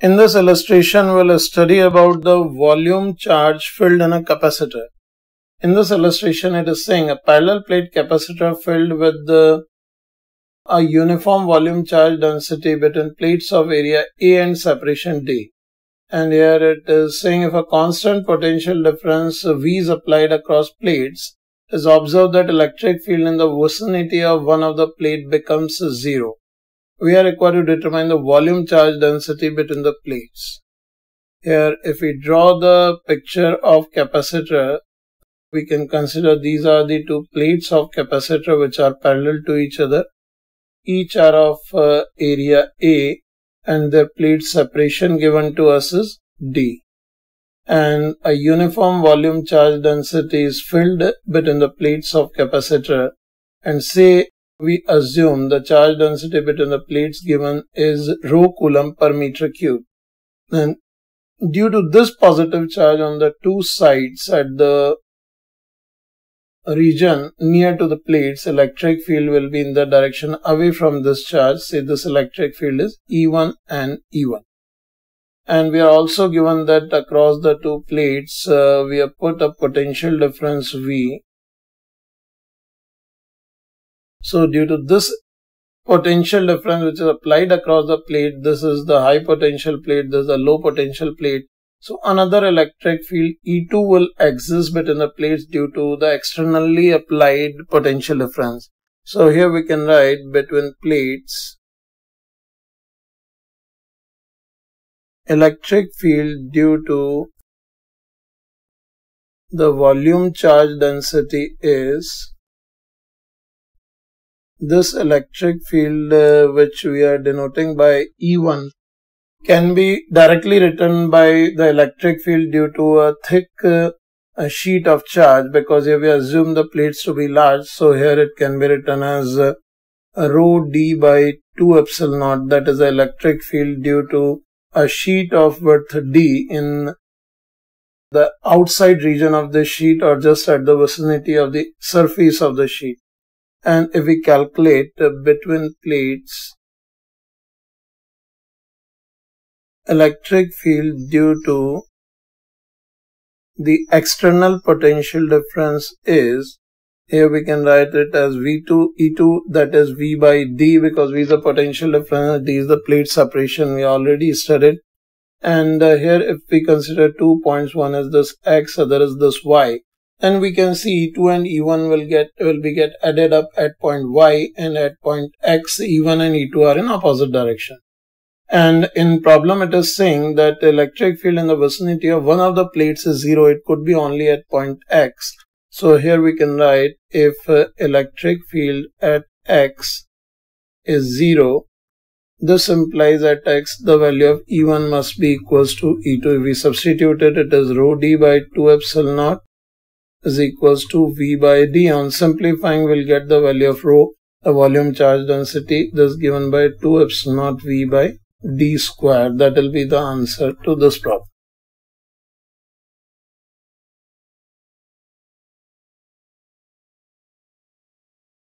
In this illustration, we'll study about the volume charge filled in a capacitor. In this illustration, it is saying a parallel plate capacitor filled with a uniform volume charge density between plates of area A and separation D. And here it is saying if a constant potential difference V is applied across plates, it is observed that electric field in the vicinity of one of the plate becomes zero. We are required to determine the volume charge density between the plates. Here, if we draw the picture of capacitor, we can consider these are the two plates of capacitor which are parallel to each other. Each are of area A and their plate separation given to us is D. And a uniform volume charge density is filled between the plates of capacitor, and say we assume the charge density between the plates given is rho coulomb per meter cube. And due to this positive charge on the two sides at the region near to the plates, electric field will be in the direction away from this charge. Say this electric field is E1 and E1. And we are also given that across the two plates, we have put a potential difference V. So due to this potential difference which is applied across the plate, this is the high potential plate, this is the low potential plate. So another electric field E2 will exist between the plates due to the externally applied potential difference. So here we can write between plates electric field due to the volume charge density is this electric field which we are denoting by E1. Can be directly written by the electric field due to a thick sheet of charge, because here we assume the plates to be large. So here it can be written as rho d by 2 epsilon naught, that is the electric field due to a sheet of width d in the outside region of the sheet or just at the vicinity of the surface of the sheet. And if we calculate between plates electric field due to the external potential difference is, here we can write it as V2 E2, that is V by D, because V is the potential difference, D is the plate separation, we already studied. And here if we consider 2 points, one is this X, other is this Y, and we can see E2 and E1 will be added up at point Y, and at point X E1 and E2 are in opposite direction. And in problem, it is saying that electric field in the vicinity of one of the plates is zero. It could be only at point X. So here we can write if electric field at X is zero, this implies at X the value of E1 must be equals to E2. If we substitute it, it is rho d by 2 epsilon naught is equals to V by D. On simplifying, we'll get the value of rho, the volume charge density, this given by 2 epsilon naught V by D square. That will be the answer to this problem.